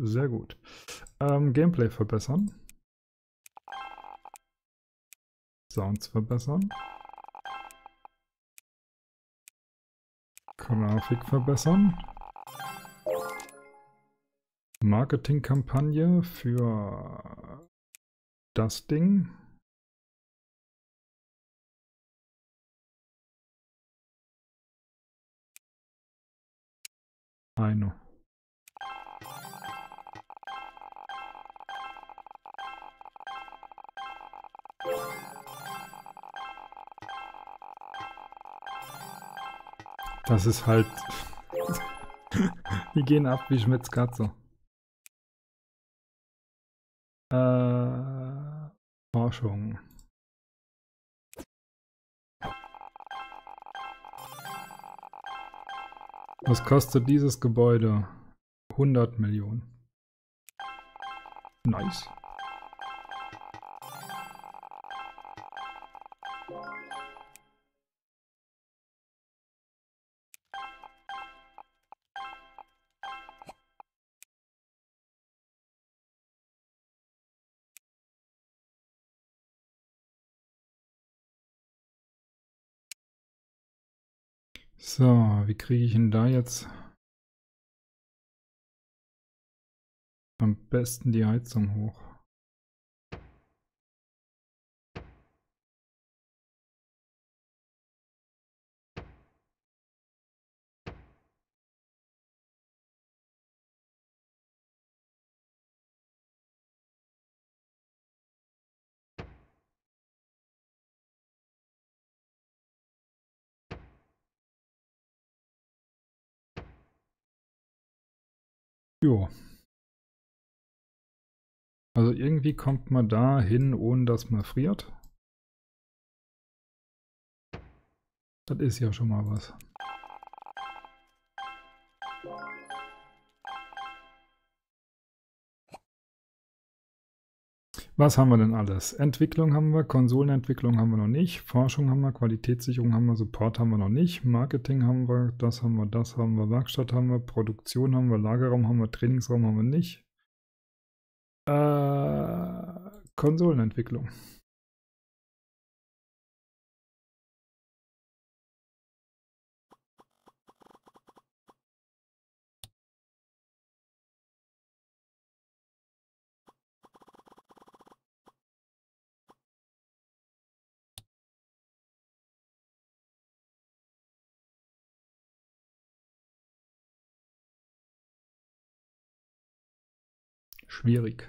Sehr gut. Gameplay verbessern. Sounds verbessern. Grafik verbessern. Marketingkampagne für das Ding. Eine. Das ist halt... Die gehen ab wie Schmitz Katze. Forschung. Was kostet dieses Gebäude? 100 Millionen. Nice. So, wie kriege ich ihn da jetzt am besten die Heizung hoch? Jo. Also irgendwie kommt man da hin, ohne dass man friert. Das ist ja schon mal was. Was haben wir denn alles? Entwicklung haben wir, Konsolenentwicklung haben wir noch nicht, Forschung haben wir, Qualitätssicherung haben wir, Support haben wir noch nicht, Marketing haben wir, das haben wir, Werkstatt haben wir, Produktion haben wir, Lagerraum haben wir, Trainingsraum haben wir nicht. Konsolenentwicklung. Schwierig.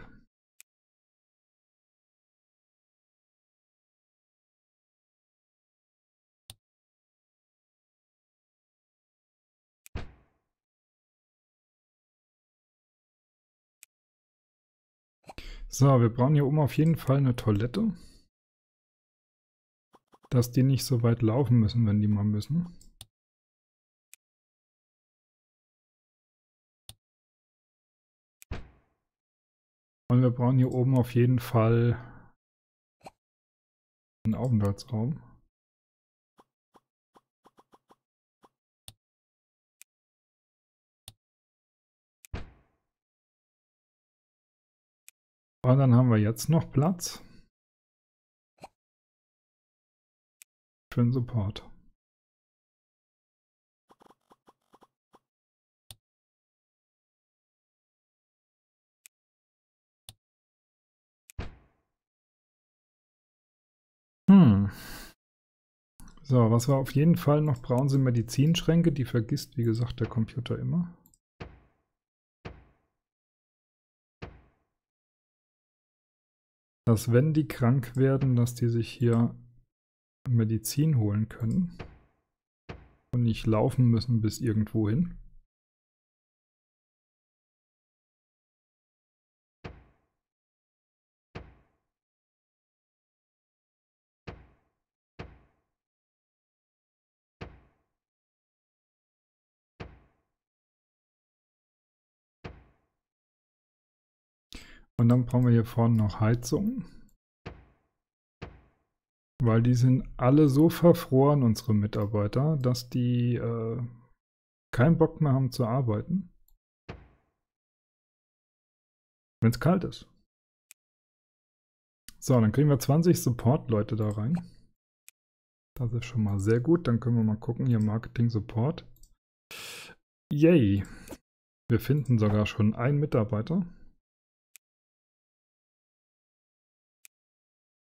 So, wir brauchen hier oben auf jeden Fall eine Toilette, dass die nicht so weit laufen müssen, wenn die mal müssen. Und wir brauchen hier oben auf jeden Fall einen Aufenthaltsraum. Und dann haben wir jetzt noch Platz für den Support. So, was wir auf jeden Fall noch brauchen, sind Medizinschränke. Die vergisst, wie gesagt, der Computer immer. Dass, wenn die krank werden, dass die sich hier Medizin holen können und nicht laufen müssen bis irgendwo hin. Und dann brauchen wir hier vorne noch Heizung, weil die sind alle so verfroren, unsere Mitarbeiter, dass die keinen Bock mehr haben zu arbeiten. wenn es kalt ist. So, dann kriegen wir 20 Support-Leute da rein. Das ist schon mal sehr gut. Dann können wir mal gucken, hier Marketing-Support. Yay! Wir finden sogar schon einen Mitarbeiter.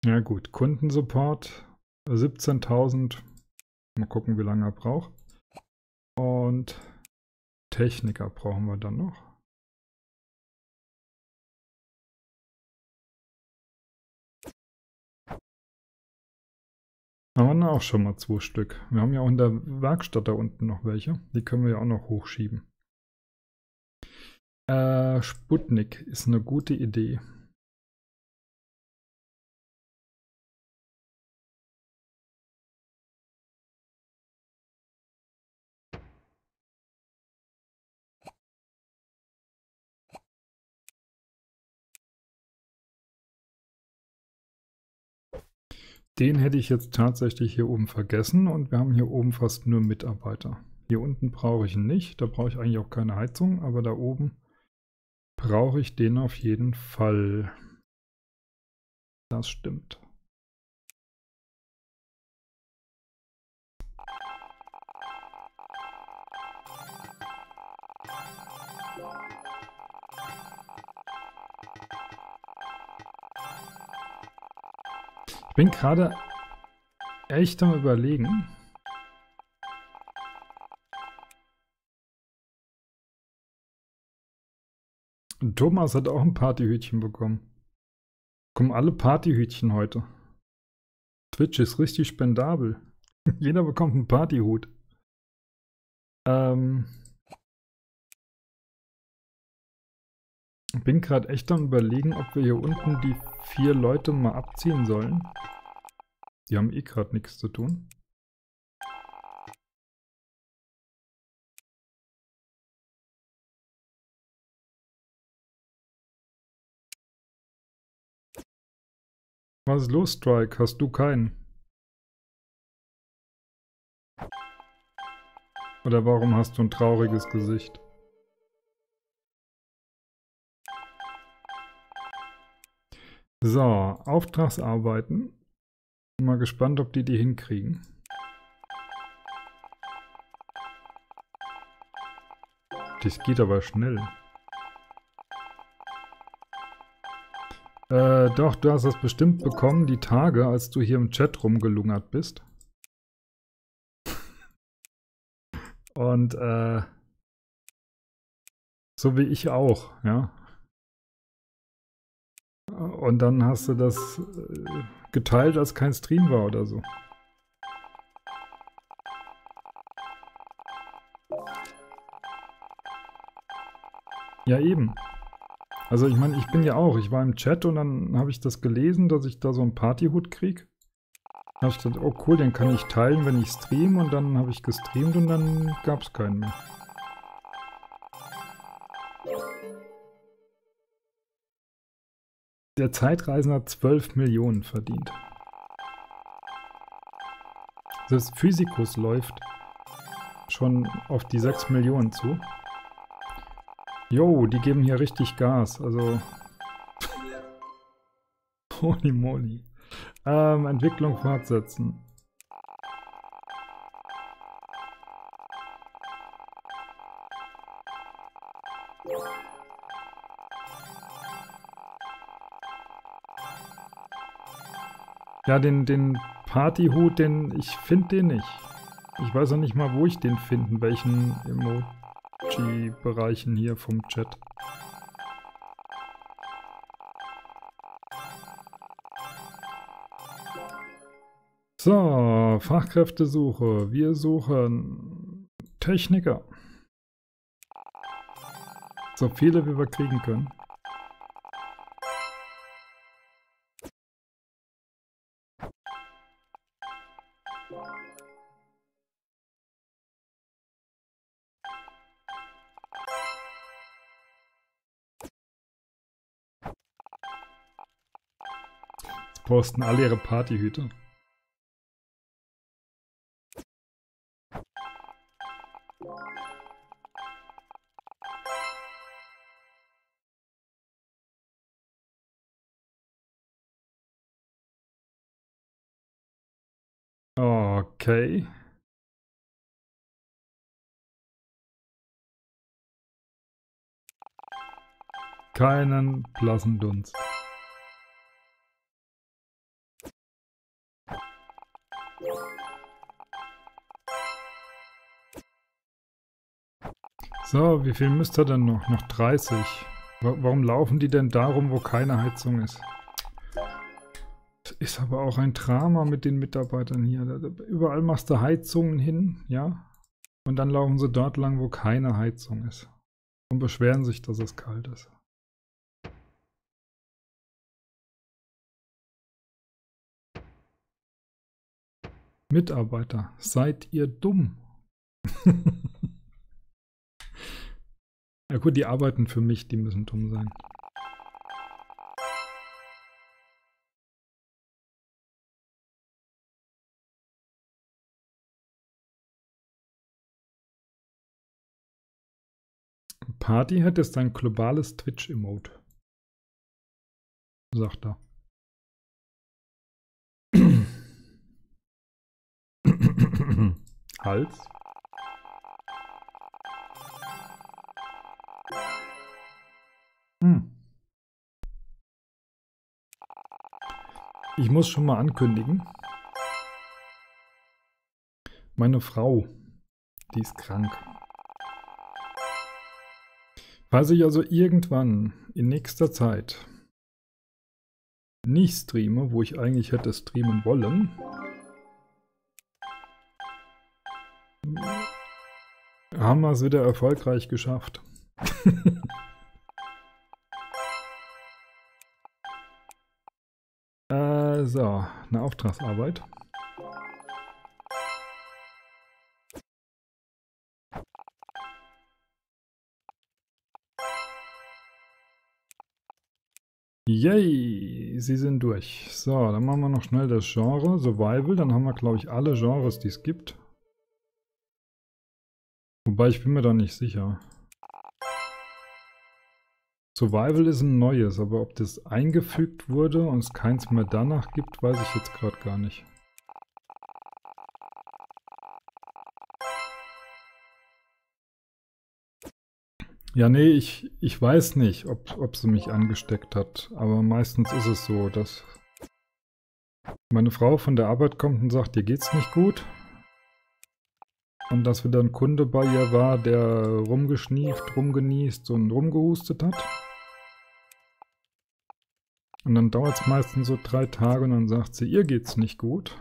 Ja gut, Kundensupport 17.000. Mal gucken, wie lange er braucht. Und Techniker brauchen wir dann noch. Haben wir auch schon mal 2 Stück. Wir haben ja auch in der Werkstatt da unten noch welche. Die können wir ja auch noch hochschieben. Sputnik ist eine gute Idee. Den hätte ich jetzt tatsächlich hier oben vergessen und wir haben hier oben fast nur Mitarbeiter. Hier unten brauche ich ihn nicht, da brauche ich eigentlich auch keine Heizung, aber da oben brauche ich den auf jeden Fall. Das stimmt. Ich bin gerade echt am Überlegen. Thomas hat auch ein Partyhütchen bekommen. Kommen alle Partyhütchen heute. Twitch ist richtig spendabel. Jeder bekommt einen Partyhut. Ich bin gerade echt am Überlegen, ob wir hier unten die 4 Leute mal abziehen sollen. Die haben eh gerade nichts zu tun. Was ist los, Strike? Hast du keinen? Oder warum hast du ein trauriges Gesicht? So, Auftragsarbeiten. Bin mal gespannt, ob die hinkriegen. Das geht aber schnell. Doch, du hast das bestimmt bekommen, die Tage, als du hier im Chat rumgelungert bist. Und, so wie ich auch, ja. Und dann hast du das geteilt, als kein Stream war oder so. Ja, eben. Also ich meine, ich bin ja auch. Ich war im Chat und dann habe ich das gelesen, dass ich da so einen Partyhut kriege. Da habe ich gedacht, oh cool, den kann ich teilen, wenn ich streame. Und dann habe ich gestreamt und dann gab es keinen mehr. Der Zeitreisende hat 12 Millionen verdient. Das Physikus läuft schon auf die 6 Millionen zu. Jo, die geben hier richtig Gas. Also. Holy moly. Entwicklung fortsetzen. Ja, den Partyhut, ich finde den nicht. Ich weiß auch nicht mal, wo ich den finde, in welchen Emoji-Bereichen hier vom Chat. So, Fachkräftesuche. Wir suchen Techniker. So viele, wie wir kriegen können. Posten alle ihre Partyhüte. Okay. Keinen blassen Dunst. So, wie viel müsst ihr denn noch? Noch 30. Warum laufen die denn darum, wo keine Heizung ist? Das ist aber auch ein Drama mit den Mitarbeitern hier. Überall machst du Heizungen hin, ja? Und dann laufen sie dort lang, wo keine Heizung ist. Und beschweren sich, dass es kalt ist. Mitarbeiter, seid ihr dumm? Ja gut, die arbeiten für mich, die müssen dumm sein. Party hat jetzt ein globales Twitch-Emote, sagt er. Hals. Ich muss schon mal ankündigen, meine Frau, die ist krank. Falls ich also irgendwann in nächster Zeit nicht streame, wo ich eigentlich hätte streamen wollen, haben wir es wieder erfolgreich geschafft. So, eine Auftragsarbeit. Yay, sie sind durch. So, dann machen wir noch schnell das Genre Survival. Dann haben wir, glaube ich, alle Genres, die es gibt. Wobei, ich bin mir da nicht sicher. Survival ist ein neues, aber ob das eingefügt wurde und es keins mehr danach gibt, weiß ich jetzt gerade gar nicht. Ja, nee, ich weiß nicht, ob sie mich angesteckt hat, aber meistens ist es so, dass meine Frau von der Arbeit kommt und sagt, dir geht's nicht gut. Und dass wieder ein Kunde bei ihr war, der rumgeschnieft, rumgenießt und rumgehustet hat. Und dann dauert es meistens so 3 Tage und dann sagt sie, ihr geht's nicht gut.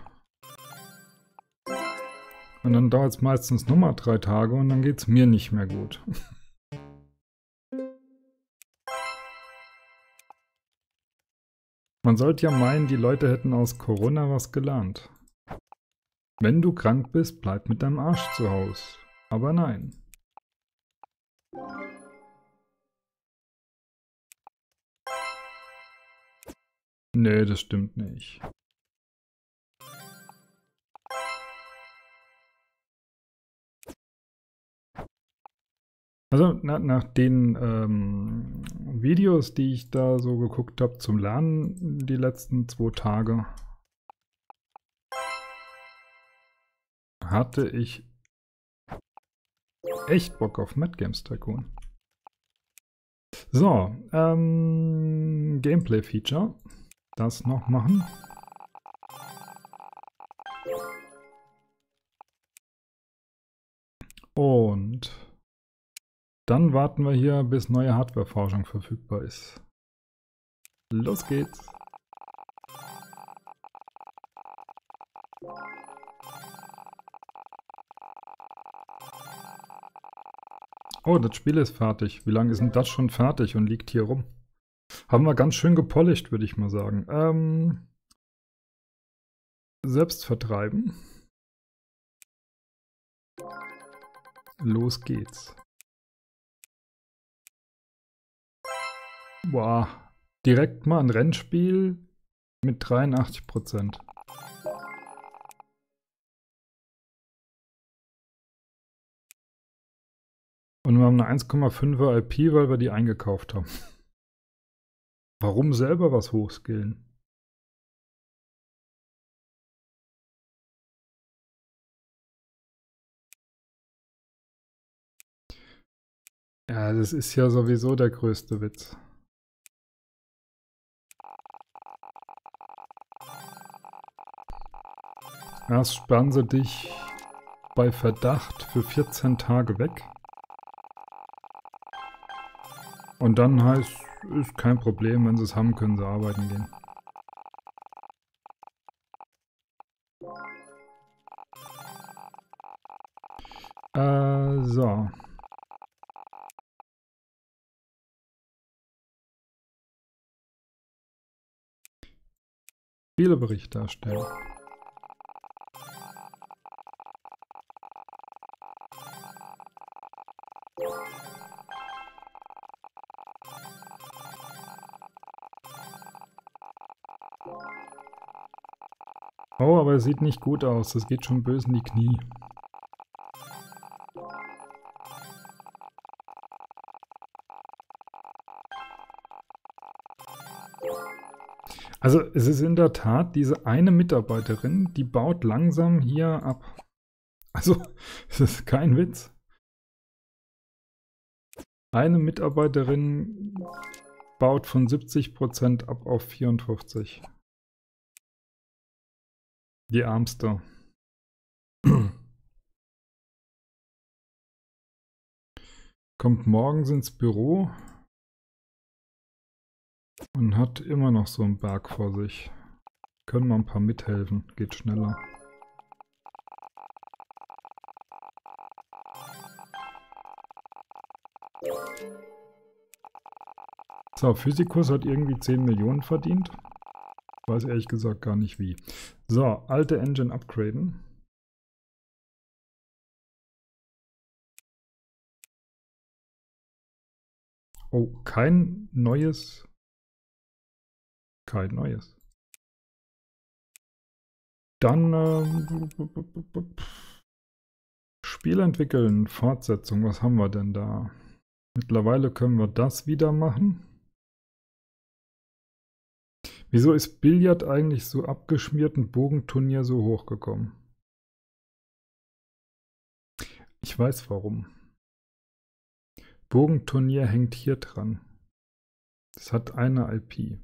Und dann dauert es meistens nochmal 3 Tage und dann geht's mir nicht mehr gut. Man sollte ja meinen, die Leute hätten aus Corona was gelernt. Wenn du krank bist, bleib mit deinem Arsch zu Hause. Aber nein. Nee, das stimmt nicht. Also nach den Videos, die ich da so geguckt habe zum Lernen die letzten 2 Tage, hatte ich echt Bock auf Mad Games Tycoon. So, Gameplay-Feature. Das noch machen. Und dann warten wir hier, bis neue Hardware-Forschung verfügbar ist. Los geht's! Oh, das Spiel ist fertig. Wie lange ist denn das schon fertig und liegt hier rum? Haben wir ganz schön gepolished, würde ich mal sagen. Selbst vertreiben. Los geht's. Boah. Direkt mal ein Rennspiel mit 83%. Und wir haben eine 1,5er IP, weil wir die eingekauft haben. Warum selber was hochskillen? Ja, das ist ja sowieso der größte Witz. Erst sperren sie dich bei Verdacht für 14 Tage weg. Und dann heißt, ist kein Problem, wenn sie es haben, können sie arbeiten gehen. So. Spielebericht darstellen. Oh, aber es sieht nicht gut aus. Das geht schon böse in die Knie. Also es ist in der Tat diese eine Mitarbeiterin, die baut langsam hier ab. Also es ist kein Witz. Eine Mitarbeiterin baut von 70% ab auf 54%. Die Armste. Kommt morgens ins Büro und hat immer noch so einen Berg vor sich. Können wir ein paar mithelfen, geht schneller. So, Physikus hat irgendwie 10 Millionen verdient. Weiß ehrlich gesagt gar nicht wie. So, alte Engine upgraden. Oh, kein neues. Kein neues. Dann Spiel entwickeln, Fortsetzung. Was haben wir denn da? Mittlerweile können wir das wieder machen. Wieso ist Billard eigentlich so abgeschmiert und Bogenturnier so hochgekommen? Ich weiß warum. Bogenturnier hängt hier dran. Das hat eine IP.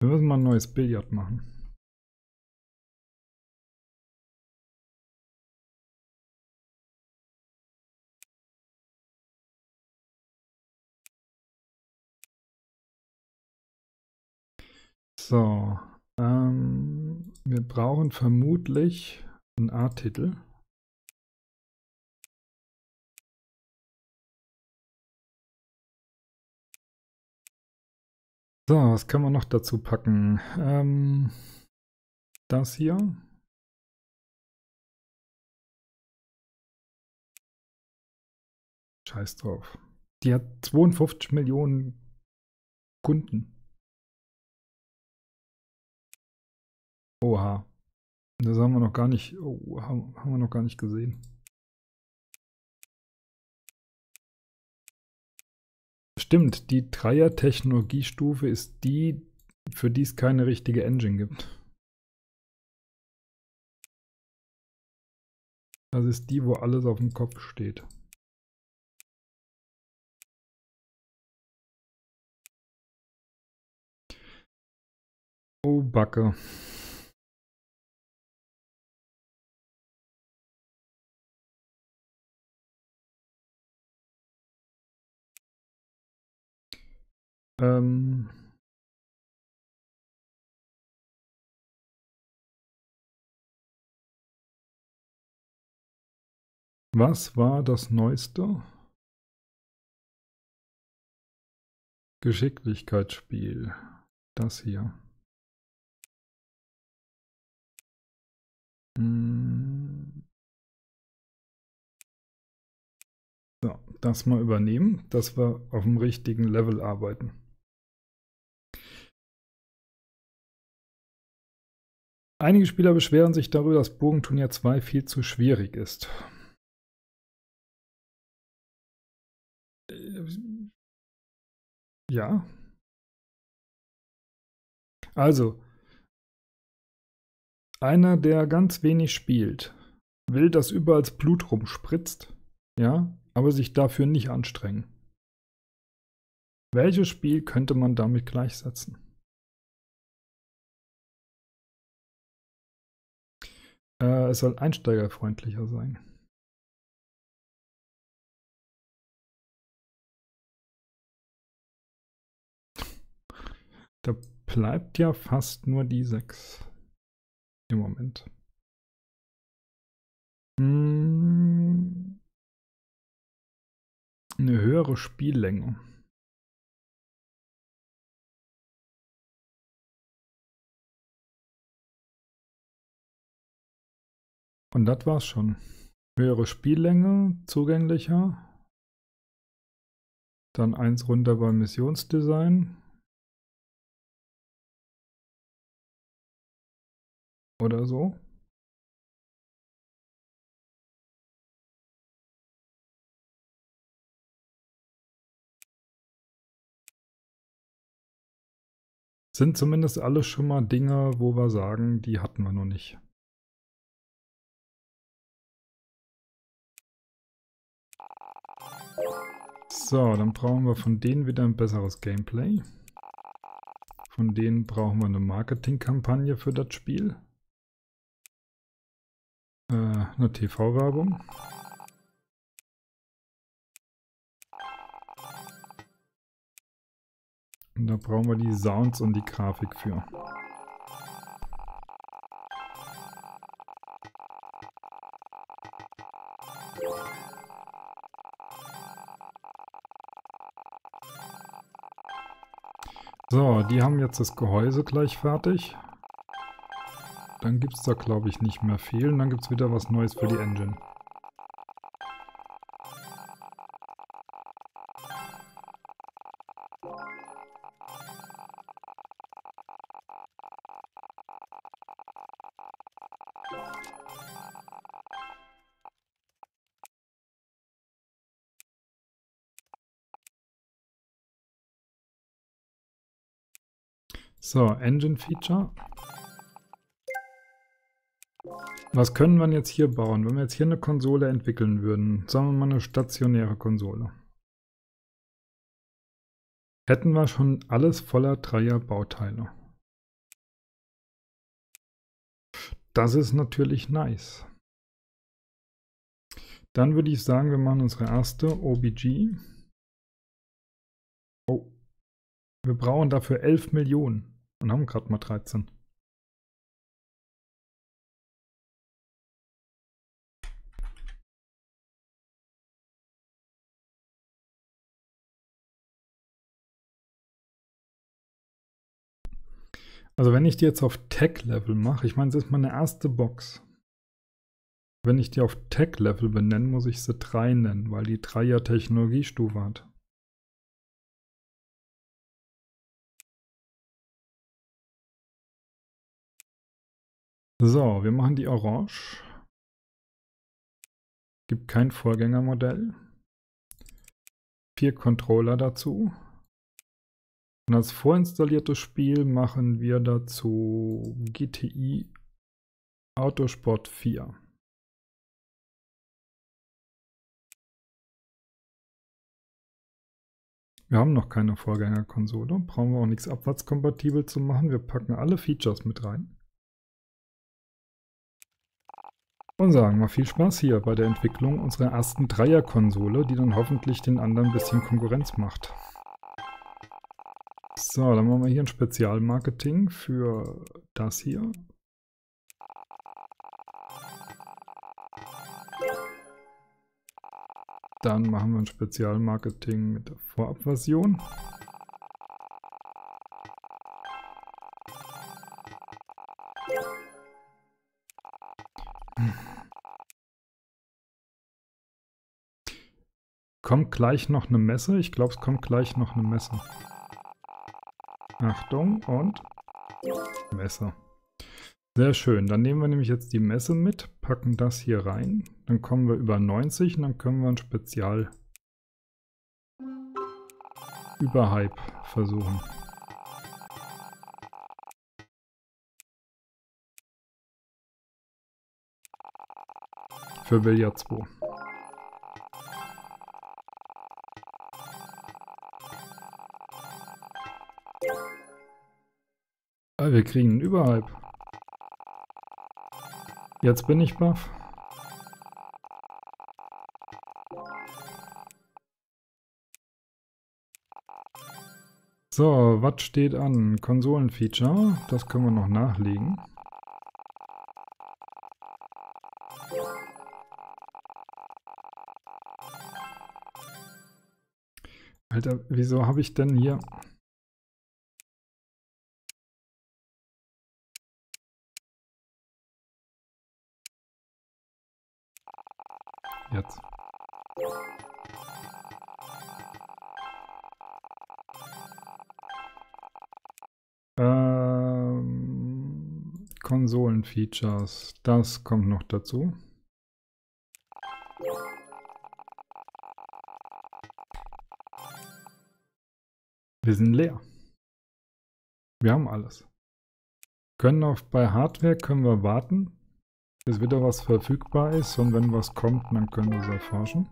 Wir müssen mal ein neues Billard machen. So, wir brauchen vermutlich einen A-Titel. So, was können wir noch dazu packen? Das hier. Scheiß drauf. Die hat 52 Millionen Kunden. Oha. Das haben wir noch gar nicht. Oh, haben wir noch gar nicht gesehen. Stimmt, die 3er Technologiestufe ist die, für die es keine richtige Engine gibt. Das ist die, wo alles auf dem Kopf steht. Oh, Backe. Was war das Neueste? Geschicklichkeitsspiel. Das hier. So, das mal übernehmen, dass wir auf dem richtigen Level arbeiten. Einige Spieler beschweren sich darüber, dass Burgenturnier 2 viel zu schwierig ist. Ja. Also, einer, der ganz wenig spielt, will, dass überall das Blut rumspritzt, ja, aber sich dafür nicht anstrengen. Welches Spiel könnte man damit gleichsetzen? Es soll einsteigerfreundlicher sein. Da bleibt ja fast nur die 6 im Moment. Eine höhere Spiellänge. Und das war's schon. Höhere Spiellänge, zugänglicher. Dann 1 runter bei Missionsdesign. Oder so. Sind zumindest alle schon mal Dinge, wo wir sagen, die hatten wir noch nicht. So, dann brauchen wir von denen wieder ein besseres Gameplay. Von denen brauchen wir eine Marketingkampagne für das Spiel. Eine TV-Werbung. Und da brauchen wir die Sounds und die Grafik für. So, die haben jetzt das Gehäuse gleich fertig. Dann gibt es da, glaube ich, nicht mehr viel. Und dann gibt es wieder was Neues für die Engine. So, Engine Feature. Was können wir jetzt hier bauen? Wenn wir jetzt hier eine Konsole entwickeln würden, sagen wir mal eine stationäre Konsole. Hätten wir schon alles voller 3er-Bauteile. Das ist natürlich nice. Dann würde ich sagen, wir machen unsere erste OBG. Oh, wir brauchen dafür 11 Millionen und haben gerade mal 13. Also wenn ich die jetzt auf Tech-Level mache, ich meine, das ist meine erste Box. Wenn ich die auf Tech-Level benenne, muss ich sie 3 nennen, weil die 3 ja Technologiestufe hat. So, wir machen die orange. Gibt kein Vorgängermodell. 4 Controller dazu. Und als vorinstalliertes Spiel machen wir dazu GTI Autosport 4. Wir haben noch keine Vorgängerkonsole, brauchen wir auch nichts abwärtskompatibel zu machen. Wir packen alle Features mit rein. Und sagen mal viel Spaß hier bei der Entwicklung unserer ersten 3er-Konsole, die dann hoffentlich den anderen ein bisschen Konkurrenz macht. So, dann machen wir hier ein Spezialmarketing für das hier. Dann machen wir ein Spezialmarketing mit der Vorabversion. Kommt gleich noch eine Messe? Ich glaube, es kommt gleich noch eine Messe. Achtung und Messe. Sehr schön, dann nehmen wir nämlich jetzt die Messe mit, packen das hier rein, dann kommen wir über 90 und dann können wir ein Spezial Überhype versuchen. für Billard 2. Ah, wir kriegen ihn überhalb. Jetzt bin ich baff. So, was steht an? Konsolenfeature, das können wir noch nachlegen. Alter, wieso habe ich denn hier... Jetzt. Konsolenfeatures, das kommt noch dazu. Wir sind leer. Wir haben alles. Können auch bei Hardware können wir warten, bis wieder was verfügbar ist, und wenn was kommt, dann können wir es erforschen.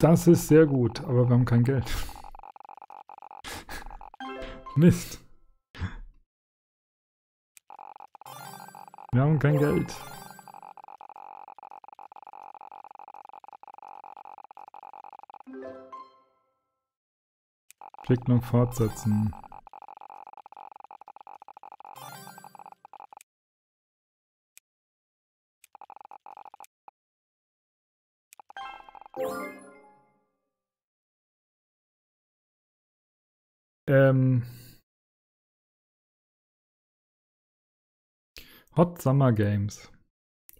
Das ist sehr gut, aber wir haben kein Geld. Mist. Wir haben kein Geld. Entwicklung fortsetzen. Hot Summer Games.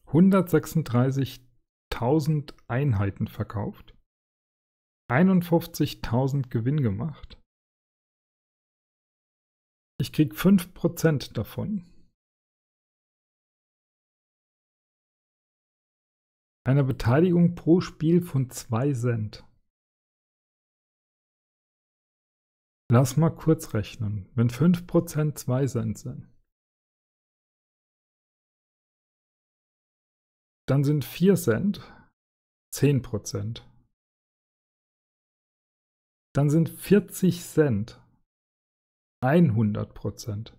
136.000 Einheiten verkauft. 51.000 Gewinn gemacht. Ich krieg 5% davon. Eine Beteiligung pro Spiel von 2 Cent. Lass mal kurz rechnen, wenn 5% 2 Cent sind. Dann sind 4 Cent 10%. Dann sind 40 Cent 100%.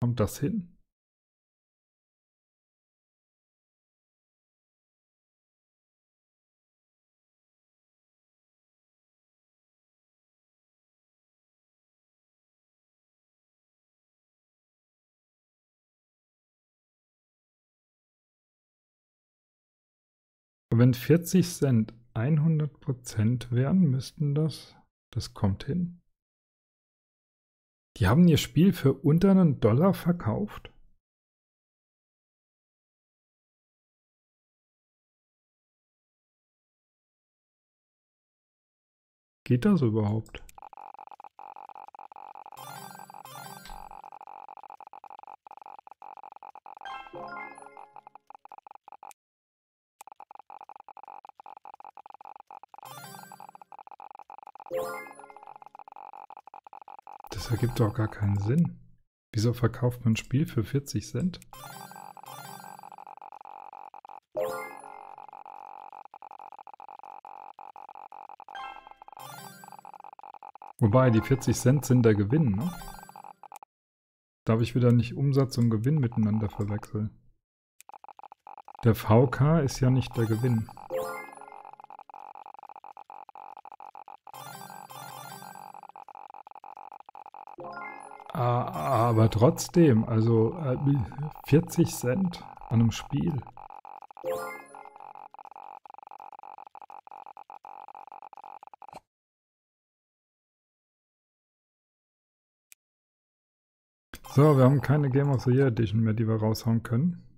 Kommt das hin? Wenn 40 Cent 100% wären, müssten das kommt hin. Die haben ihr Spiel für unter einen Dollar verkauft? Geht das überhaupt? Das ergibt doch gar keinen Sinn. Wieso verkauft man ein Spiel für 40 Cent? Wobei, die 40 Cent sind der Gewinn, ne? Darf ich wieder nicht Umsatz und Gewinn miteinander verwechseln? Der VK ist ja nicht der Gewinn. Aber trotzdem, also 40 Cent an einem Spiel. So, wir haben keine Game of the Year Edition mehr, die wir raushauen können.